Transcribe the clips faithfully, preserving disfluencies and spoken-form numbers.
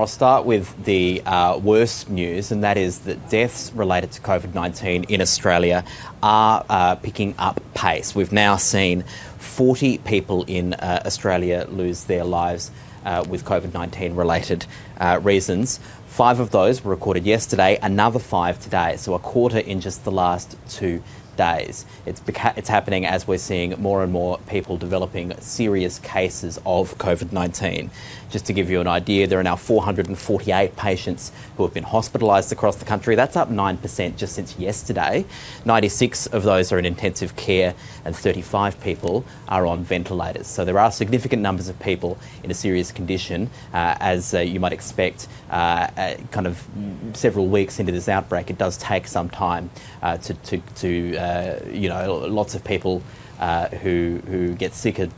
I'll start with the uh, worst news, and that is that deaths related to COVID nineteen in Australia are uh, picking up pace. We've now seen forty people in uh, Australia lose their lives uh, with COVID nineteen related uh, reasons. Five of those were recorded yesterday, another five today, so a quarter in just the last two days. It's, it's happening as we're seeing more and more people developing serious cases of COVID nineteen. Just to give you an idea, there are now four hundred forty-eight patients who have been hospitalised across the country. That's up nine percent just since yesterday. ninety-six of those are in intensive care and thirty-five people are on ventilators. So there are significant numbers of people in a serious condition, uh, as uh, you might expect. Uh, uh, kind of several weeks into this outbreak, it does take some time uh, to, to, to uh, Uh, you know, lots of people uh, who who get sick. It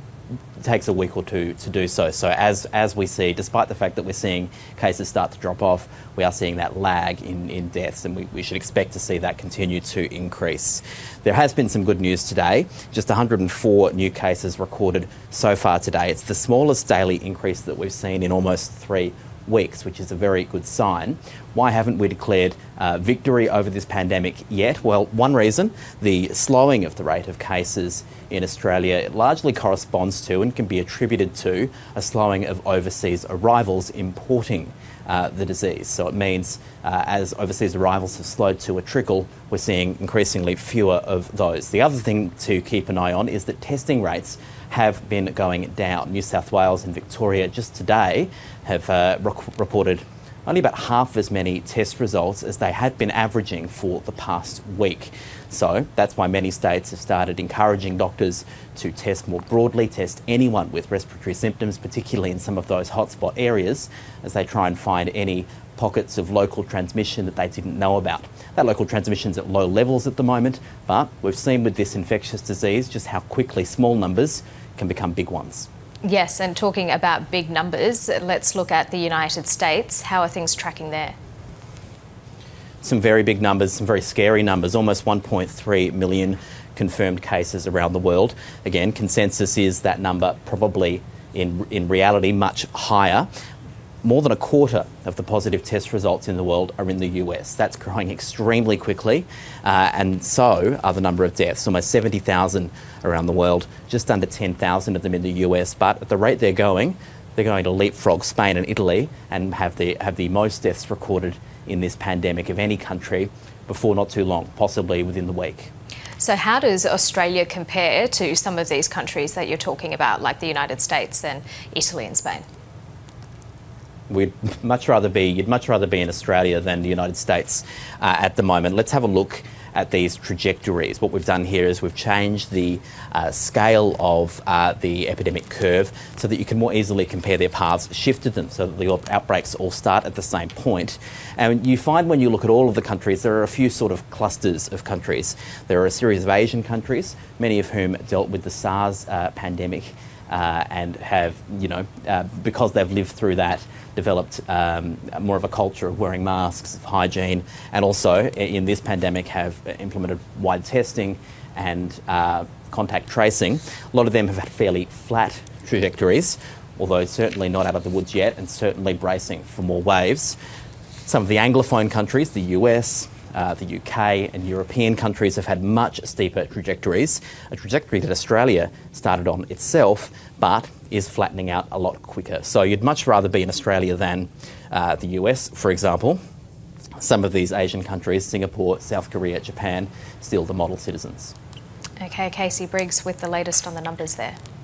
takes a week or two to do so. So as as we see, despite the fact that we're seeing cases start to drop off, we are seeing that lag in, in deaths, and we, we should expect to see that continue to increase. There has been some good news today. Just one hundred and four new cases recorded so far today. It's the smallest daily increase that we've seen in almost three weeks, which is a very good sign. Why haven't we declared uh, victory over this pandemic yet? Well, one reason, the slowing of the rate of cases in Australia, it largely corresponds to and can be attributed to a slowing of overseas arrivals importing uh, the disease. So it means uh, as overseas arrivals have slowed to a trickle, we're seeing increasingly fewer of those. The other thing to keep an eye on is that testing rates have been going down. New South Wales and Victoria just today have uh, rec- reported only about half as many test results as they had been averaging for the past week. So that's why many states have started encouraging doctors to test more broadly, test anyone with respiratory symptoms, particularly in some of those hotspot areas, as they try and find any pockets of local transmission that they didn't know about. That local transmission's at low levels at the moment, but we've seen with this infectious disease just how quickly small numbers can become big ones. Yes, and talking about big numbers, let's look at the United States. How are things tracking there? Some very big numbers, some very scary numbers, almost one point three million confirmed cases around the world. Again, consensus is that number probably in, in reality much higher. More than a quarter of the positive test results in the world are in the U S. That's growing extremely quickly, uh, and so are the number of deaths, almost seventy thousand around the world, just under ten thousand of them in the U S. But at the rate they're going, they're going to leapfrog Spain and Italy and have the, have the most deaths recorded in this pandemic of any country before not too long, possibly within the week. So how does Australia compare to some of these countries that you're talking about, like the United States and Italy and Spain? We'd much rather be, you'd much rather be in Australia than the United States uh, at the moment. Let's have a look at these trajectories. What we've done here is we've changed the uh, scale of uh, the epidemic curve so that you can more easily compare their paths, shifted them so that the outbreaks all start at the same point. And you find when you look at all of the countries, there are a few sort of clusters of countries. There are a series of Asian countries, many of whom dealt with the SARS uh, pandemic uh, and have, you know, uh, because they've lived through that, developed um, more of a culture of wearing masks, of hygiene, and also in this pandemic have implemented wide testing and uh, contact tracing. A lot of them have had fairly flat trajectories, although certainly not out of the woods yet and certainly bracing for more waves. Some of the Anglophone countries, the U S, Uh, the U K and European countries have had much steeper trajectories, a trajectory that Australia started on itself, but is flattening out a lot quicker. So you'd much rather be in Australia than uh, the U S, for example. Some of these Asian countries, Singapore, South Korea, Japan, still the model citizens. Okay, Casey Briggs with the latest on the numbers there.